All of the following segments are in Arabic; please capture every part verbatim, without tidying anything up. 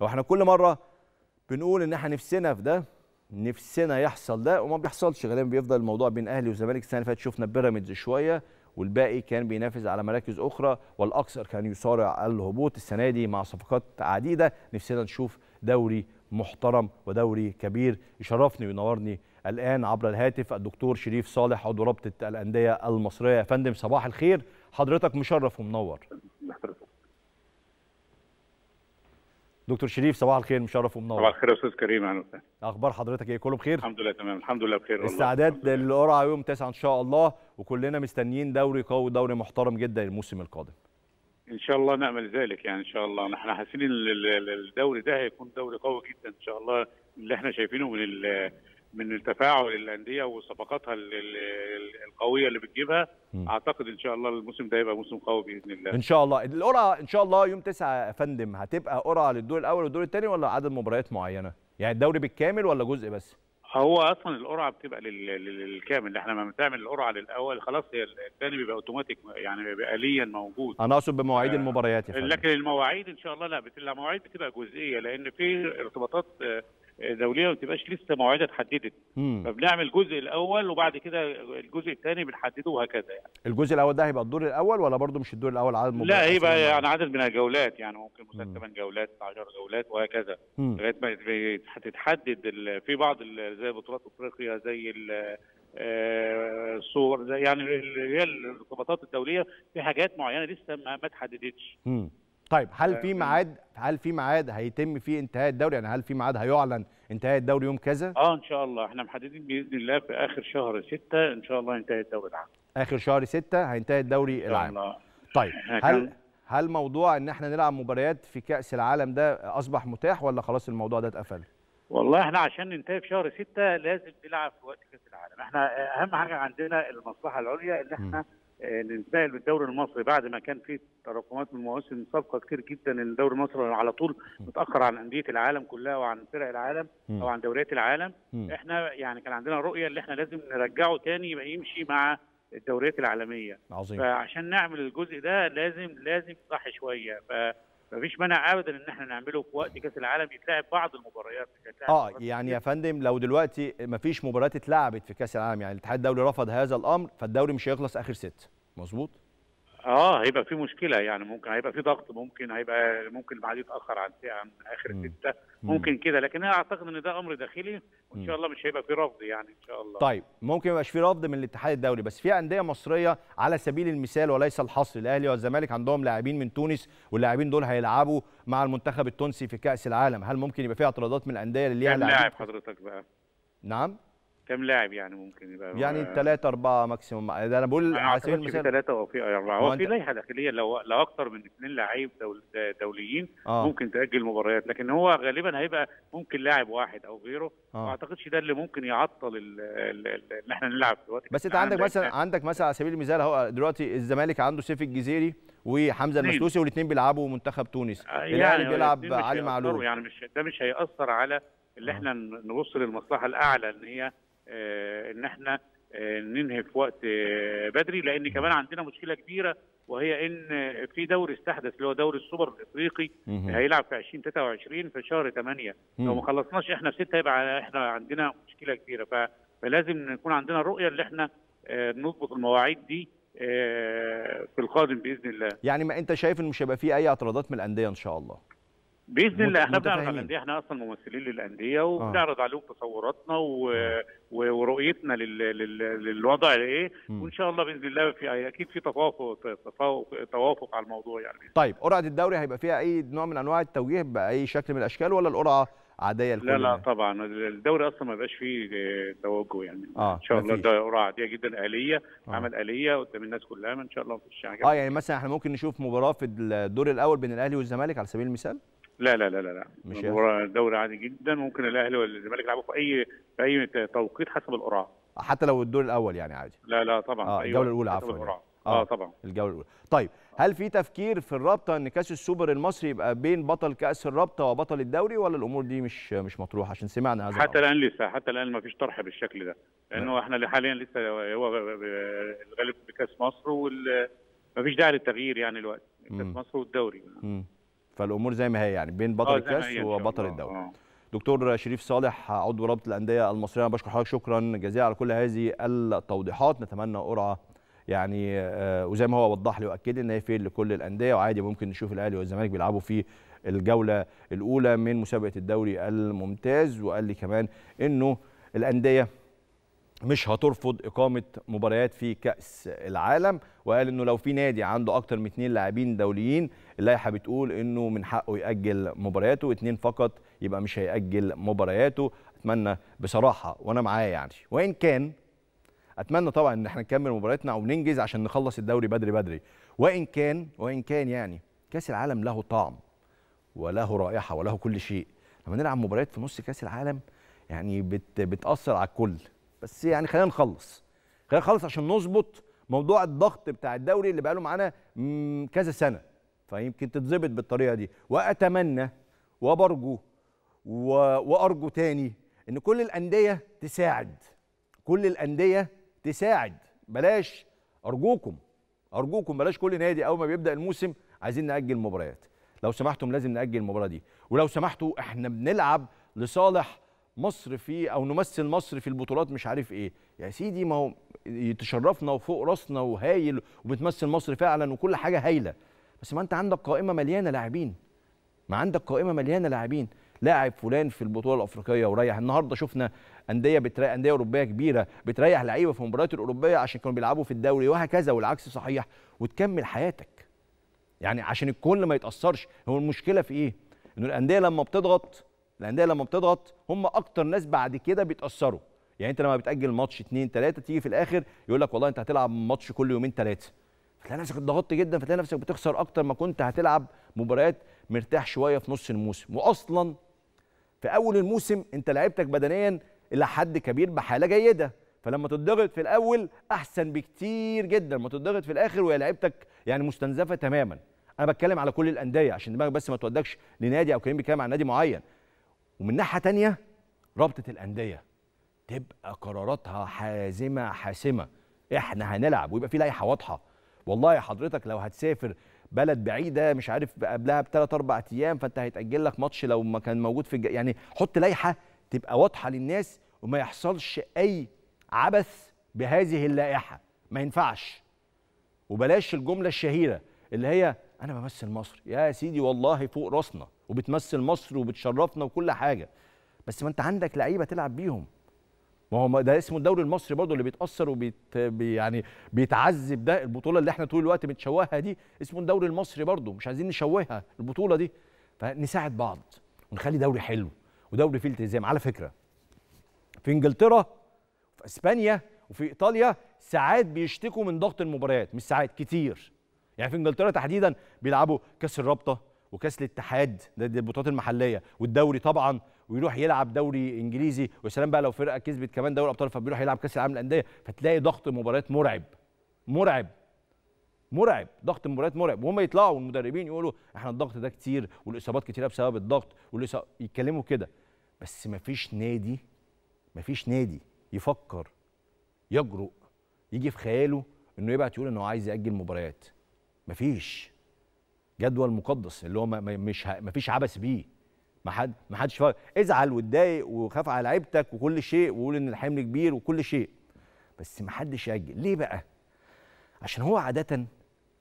واحنا كل مره بنقول ان احنا نفسنا في ده، نفسنا يحصل ده وما بيحصلش، غالبا بيفضل الموضوع بين اهلي وزمالك. السنه اللي فاتت شفنا بيراميدز شويه والباقي كان بينافس على مراكز اخرى، والاكثر كان يصارع الهبوط. السنه دي مع صفقات عديده نفسنا نشوف دوري محترم ودوري كبير. يشرفني وينورني الان عبر الهاتف الدكتور شريف صالح عضو رابطه الانديه المصريه. يا فندم صباح الخير، حضرتك مشرف ومنور. دكتور شريف صباح الخير، مشرف ومنور. صباح الخير يا استاذ كريم، اهلا وسهلا. اخبار حضرتك ايه؟ كله بخير؟ الحمد لله تمام، الحمد لله بخير والله. استعداد للقرعه يوم تسعة ان شاء الله، وكلنا مستنيين دوري قوي، دوري محترم جدا الموسم القادم. ان شاء الله نامل ذلك، يعني ان شاء الله نحن حاسين ان الدوري ده هيكون دوري قوي جدا ان شاء الله. اللي احنا شايفينه من من التفاعل الانديه وصفقاتها القويه اللي بتجيبها، اعتقد ان شاء الله الموسم ده هيبقى موسم قوي باذن الله. ان شاء الله القرعه ان شاء الله يوم تسعة يا فندم هتبقى قرعه للدور الاول والدور الثاني، ولا عدد مباريات معينه؟ يعني الدوري بالكامل ولا جزء بس؟ هو اصلا القرعه بتبقى للكامل، احنا لما بنعمل القرعه للاول خلاص هي الثاني بيبقى اوتوماتيك، يعني بيبقى آليا موجود. انا اقصد بمواعيد آه المباريات يا فندم. لكن المواعيد ان شاء الله لا، بتبقى مواعيد بتبقى جزئيه، لان في ارتباطات آه دوليه ما بتبقاش لسه مواعيدها اتحددت، فبنعمل الجزء الاول وبعد كده الجزء الثاني بنحدده وهكذا. يعني الجزء الاول ده هيبقى الدور الاول ولا برضه مش الدور الاول؟ عدد مباريات لا هيبقى يعني عدد من الجولات، يعني ممكن مثلا ثمان جولات عشر جولات وهكذا لغايه ما تتحدد. في بعض زي بطولات افريقيا زي الصور زي يعني اللي هي الارتباطات الدوليه في حاجات معينه لسه ما اتحددتش. طيب هل في ميعاد هل في ميعاد هيتم فيه انتهاء الدوري؟ يعني هل في ميعاد هيعلن انتهاء الدوري يوم كذا؟ اه ان شاء الله احنا محددين باذن الله في اخر شهر ستة ان شاء الله ينتهي الدوري العام. اخر شهر ستة هينتهي الدوري العام. الله. طيب هل هل موضوع ان احنا نلعب مباريات في كأس العالم ده اصبح متاح ولا خلاص الموضوع ده اتقفل؟ والله احنا عشان ننتهي في شهر ستة لازم نلعب في وقت كأس العالم. احنا اهم حاجه عندنا المصلحه العليا ان احنا م. ننتقل بالدوري المصري بعد ما كان في تراكمات من مواسم سابقه كتير جدا. الدوري المصري على طول متاخر عن انديه العالم كلها وعن فرق العالم او عن دوريات العالم. احنا يعني كان عندنا رؤيه اللي احنا لازم نرجعه تاني يبقى يمشي مع الدوريات العالميه. عظيم. فعشان نعمل الجزء ده لازم لازم صح شويه، فمفيش مانع ابدا ان احنا نعمله في وقت كاس العالم يتلعب بعض المباريات. اه يعني يا فندم لو دلوقتي مفيش مباريات اتلعبت في كاس العالم، يعني الاتحاد الدولي رفض هذا الامر، فالدوري مش هيخلص اخر ست، مظبوط؟ اه هيبقى في مشكله، يعني ممكن هيبقى في ضغط، ممكن هيبقى ممكن بعد يتاخر عن اخر سته، ممكن كده، لكن انا اعتقد ان ده امر داخلي وان شاء الله مش هيبقى في رفض يعني ان شاء الله. طيب ممكن ما يبقاش في رفض من الاتحاد الدولي، بس في انديه مصريه على سبيل المثال وليس الحصر، الاهلي والزمالك عندهم لاعبين من تونس واللاعبين دول هيلعبوا مع المنتخب التونسي في كاس العالم، هل ممكن يبقى في اعتراضات من الانديه اللي ليها لاعب حضرتك بقى؟ نعم؟ كم لاعب يعني ممكن يبقى؟ يعني ثلاثة أربعة ماكسيموم، ده أنا بقول على سبيل المثال ثلاثة أو في أربعة، هو في لائحة داخلية لو لو أكثر من اثنين لعيب دول دوليين آه. ممكن تأجل مباريات، لكن هو غالبا هيبقى ممكن لاعب واحد أو غيره، آه. ما أعتقدش ده اللي ممكن يعطل إن إحنا نلعب في الوقت. بس أنت عندك مثلا عندك مثلا على سبيل المثال أهو دلوقتي الزمالك عنده سيف الجزيري وحمزه المسلوسي والاثنين بيلعبوا منتخب تونس، يعني الأهلي بيلعب علي معلول، يعني مش ده مش هيأثر على اللي إحنا نبص للمصلحة الأعلى إن هي آه ان احنا آه ننهي في وقت آه بدري، لان كمان عندنا مشكله كبيره وهي ان في دوري استحدث اللي هو دوري السوبر الافريقي هيلعب في ألفين وثلاثة وعشرين في شهر ثمانية، لو ما خلصناش احنا في ستة يبقى احنا عندنا مشكله كبيره، فلازم نكون عندنا رؤيه اللي احنا آه نضبط المواعيد دي آه في القادم باذن الله. يعني ما انت شايف ان مش هيبقى في اي اعتراضات من الانديه ان شاء الله؟ باذن الله احنا بنعرض على الانديه، احنا اصلا ممثلين للانديه وبنعرض عليهم تصوراتنا و... ورؤيتنا لل... لل... للوضع ايه، وان شاء الله باذن الله في اكيد في توافق توافق توافق على الموضوع يعني. طيب قرعه الدوري هيبقى فيها اي نوع من انواع التوجيه باي شكل من الاشكال ولا القرعه عاديه لكل؟ لا لا طبعا الدوري اصلا ما يبقاش فيه توجه يعني آه ان شاء الله، ده قرعه عاديه جدا آليه، آه عمل آليه قدام الناس كلها ان شاء الله مفيش حاجه. اه يعني مثلا احنا ممكن نشوف مباراه في الدور الاول بين الاهلي والزمالك على سبيل المثال؟ لا لا لا لا لا دوري عادي جدا، ممكن الاهلي والزمالك يلعبوا في اي في اي توقيت حسب القرعه، حتى لو الدور الاول يعني عادي؟ لا لا طبعا اه الجوله الاولى عفوا اه, آه طبعا الجوله الاولى. طيب هل في تفكير في الرابطه ان كاس السوبر المصري يبقى بين بطل كاس الرابطه وبطل الدوري ولا الامور دي مش مش مطروحه؟ عشان سمعنا هذا حتى الان لسه حتى الان ما فيش طرح بالشكل ده، لانه احنا حاليا لسه هو الغالب بكاس مصر وما فيش داعي للتغيير يعني الوقت كاس مصر والدوري. فالامور زي ما هي يعني بين بطل الكاس وبطل الدوري. دكتور شريف صالح عضو رابطة الاندية المصرية، انا بشكر حضرتك شكرا جزيلا على كل هذه التوضيحات. نتمنى قرعة يعني وزي ما هو وضح لي واكد لي ان هي فير لكل الاندية، وعادي ممكن نشوف الاهلي والزمالك بيلعبوا في الجولة الاولى من مسابقة الدوري الممتاز. وقال لي كمان انه الاندية مش هترفض اقامه مباريات في كاس العالم، وقال انه لو في نادي عنده اكتر من اثنين لاعبين دوليين اللائحه بتقول انه من حقه ياجل مبارياته، اثنين فقط يبقى مش هياجل مبارياته. اتمنى بصراحه وانا معاه يعني، وان كان اتمنى طبعا ان احنا نكمل مبارياتنا وننجز عشان نخلص الدوري بدري بدري، وان كان وان كان يعني كاس العالم له طعم وله رائحه وله كل شيء. لما نلعب مباريات في نص كاس العالم يعني بت بتاثر على الكل، بس يعني خلينا نخلص خلينا نخلص عشان نظبط موضوع الضغط بتاع الدوري اللي بقاله معانا كذا سنه، فيمكن تتظبط بالطريقه دي. واتمنى وبرجو وارجو تاني ان كل الانديه تساعد، كل الانديه تساعد، بلاش ارجوكم ارجوكم بلاش كل نادي اول ما بيبدا الموسم عايزين ناجل مباريات. لو سمحتم لازم ناجل المباراه دي، ولو سمحتوا احنا بنلعب لصالح مصر في او نمثل مصر في البطولات مش عارف ايه. يا سيدي ما هو تشرفنا وفوق راسنا وهايل وبتمثل مصر فعلا وكل حاجه هايله، بس ما انت عندك قائمه مليانه لاعبين، ما عندك قائمه مليانه لاعبين، لاعب فلان في البطوله الافريقيه وريح. النهارده شفنا انديه بتريح، انديه اوروبيه كبيره بتريح لعيبه في المباريات الاوروبيه عشان كانوا بيلعبوا في الدوري وهكذا، والعكس صحيح، وتكمل حياتك يعني عشان الكل ما يتاثرش. هو المشكله في ايه؟ انه الانديه لما بتضغط الانديه لما بتضغط هم اكتر ناس بعد كده بيتاثروا. يعني انت لما بتاجل ماتش اتنين تلاته تيجي في الاخر يقول لك والله انت هتلعب ماتش كل يومين ثلاثه، فتلاقي نفسك اتضغطت جدا، فتلاقي نفسك بتخسر اكتر ما كنت هتلعب مباريات مرتاح شويه في نص الموسم. واصلا في اول الموسم انت لعبتك بدنيا الى حد كبير بحاله جيده، فلما تضغط في الاول احسن بكتير جدا ما تضغط في الاخر وهي لعبتك يعني مستنزفه تماما. انا بتكلم على كل الانديه عشان دماغك بس ما تودكش لنادي او كريم بيتكلم عن نادي معين. ومن ناحية تانية رابطة الأندية تبقى قراراتها حازمة حاسمة، إحنا هنلعب ويبقى في لائحة واضحة. والله حضرتك لو هتسافر بلد بعيدة مش عارف قبلها بثلاث أربع أيام فأنت هيتأجل لك ماتش لو ما كان موجود في الج... يعني حط لائحة تبقى واضحة للناس وما يحصلش أي عبث بهذه اللائحة، ما ينفعش. وبلاش الجملة الشهيرة اللي هي أنا بمثل مصر، يا سيدي والله فوق راسنا وبتمثل مصر وبتشرفنا وكل حاجه، بس ما انت عندك لعيبه تلعب بيهم. ما هو ده اسمه الدوري المصري برضه اللي بيتاثر وبيت يعني بيتعذب، ده البطوله اللي احنا طول الوقت بنشوهها دي اسمه الدوري المصري برضه، مش عايزين نشوهها البطوله دي، فنساعد بعض ونخلي دوري حلو ودوري فيه التزام. على فكره في انجلترا وفي اسبانيا وفي ايطاليا ساعات بيشتكوا من ضغط المباريات، مش ساعات كتير. يعني في انجلترا تحديدا بيلعبوا كاس الرابطه وكاس الاتحاد، ده البطولات المحليه والدوري طبعا، ويروح يلعب دوري انجليزي، وسلام بقى لو فرقه كسبت كمان دوري ابطال فبيروح يلعب كاس العالم للانديه، فتلاقي ضغط مباريات مرعب مرعب مرعب، ضغط مباريات مرعب. وهم يطلعوا المدربين يقولوا احنا الضغط ده كتير والاصابات كتيره بسبب الضغط والإصابات. يتكلموا كده، بس مفيش نادي مفيش نادي يفكر يجرؤ يجي في خياله انه يبعت يقول انه عايز ياجل مباريات. مفيش جدول مقدس اللي هو مش ه... مفيش عبث بيه، ما حد ما حدش فاهم. ازعل واتضايق وخاف على لعيبتك وكل شيء وقول ان الحمل كبير وكل شيء، بس ما حدش ياجل ليه بقى؟ عشان هو عاده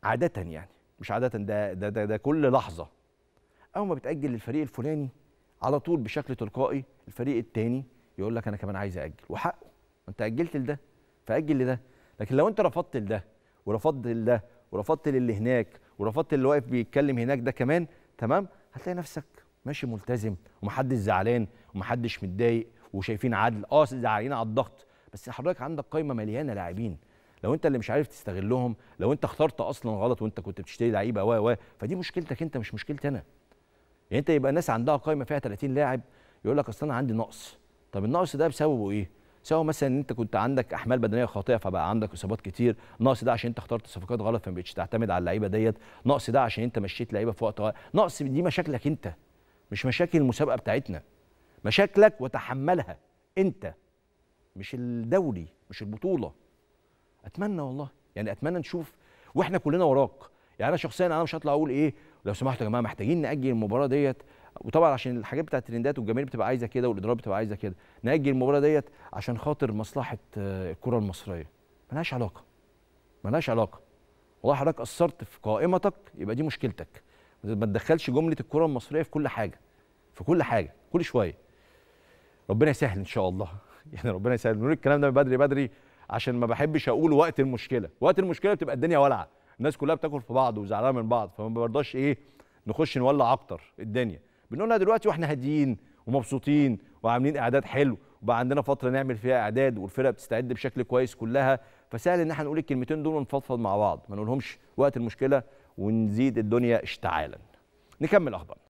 عاده يعني مش عاده ده ده ده, ده كل لحظه اول ما بتاجل للفريق الفلاني على طول بشكل تلقائي الفريق الثاني يقول لك انا كمان عايز ااجل، وحقه انت اجلت لده فاجل لده. لكن لو انت رفضت لده ورفضت لده ورفضت للي هناك ورفضت اللي واقف بيتكلم هناك ده كمان، تمام، هتلاقي نفسك ماشي ملتزم ومحدش زعلان ومحدش متضايق وشايفين عدل. اه زعلانين على الضغط، بس حضرتك عندك قايمه مليانه لاعبين، لو انت اللي مش عارف تستغلهم، لو انت اخترت اصلا غلط وانت كنت بتشتري لعيبه و و فدي مشكلتك انت مش مشكلتي انا. يعني انت يبقى الناس عندها قايمه فيها ثلاثين لاعب يقول لك اصل انا عندي نقص، طب النقص ده بسببه ايه؟ سواء مثلا ان انت كنت عندك احمال بدنيه خاطئه فبقى عندك اصابات كتير، نقص ده عشان انت اخترت صفقات غلط فما بقتش تعتمد على اللعيبه ديت، نقص ده عشان انت مشيت لعيبه في وقت غلط، نقص دي مشاكلك انت مش مشاكل المسابقه بتاعتنا. مشاكلك وتحملها انت مش الدوري مش البطوله. اتمنى والله يعني اتمنى نشوف واحنا كلنا وراك. يعني انا شخصيا انا مش هطلع اقول ايه لو سمحتوا يا جماعه محتاجين ناجل المباراه ديت، وطبعا عشان الحاجات بتاعت الترندات والجماهير بتبقى عايزه كده والاداره بتبقى عايزه كده، ناجل المباراه ديت عشان خاطر مصلحه الكره المصريه. ملهاش علاقه، ملهاش علاقه. والله حضرتك قصرت في قائمتك يبقى دي مشكلتك، ما تدخلش جمله الكره المصريه في كل حاجه، في كل حاجه كل شويه. ربنا يسهل ان شاء الله، يعني ربنا يسهل. بنقول الكلام ده بدري بدري عشان ما بحبش اقوله وقت المشكله، وقت المشكله بتبقى الدنيا ولعه، الناس كلها بتاكل في بعض وزعلانه من بعض، فما برضاش ايه نخش نولع اكتر الدنيا. بنقولها دلوقتي واحنا هاديين ومبسوطين وعاملين اعداد حلو، وبقى عندنا فتره نعمل فيها اعداد والفرقه بتستعد بشكل كويس كلها، فسهل ان احنا نقول الكلمتين دول ونفضفض مع بعض، ما نقولهمش وقت المشكله ونزيد الدنيا اشتعالا. نكمل اخبار